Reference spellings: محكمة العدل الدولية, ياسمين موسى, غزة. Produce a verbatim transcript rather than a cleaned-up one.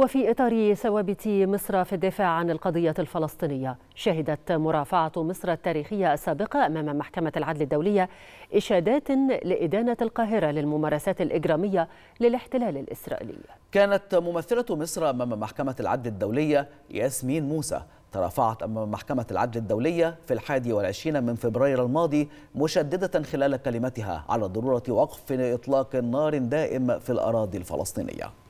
وفي إطار ثوابت مصر في الدفاع عن القضية الفلسطينية، شهدت مرافعة مصر التاريخية السابقة أمام محكمة العدل الدولية إشادات لإدانة القاهرة للممارسات الإجرامية للاحتلال الإسرائيلي. كانت ممثلة مصر أمام محكمة العدل الدولية ياسمين موسى ترافعت أمام محكمة العدل الدولية في الحادي والعشرين من فبراير الماضي مشددة خلال كلمتها على ضرورة وقف إطلاق نار دائم في الأراضي الفلسطينية.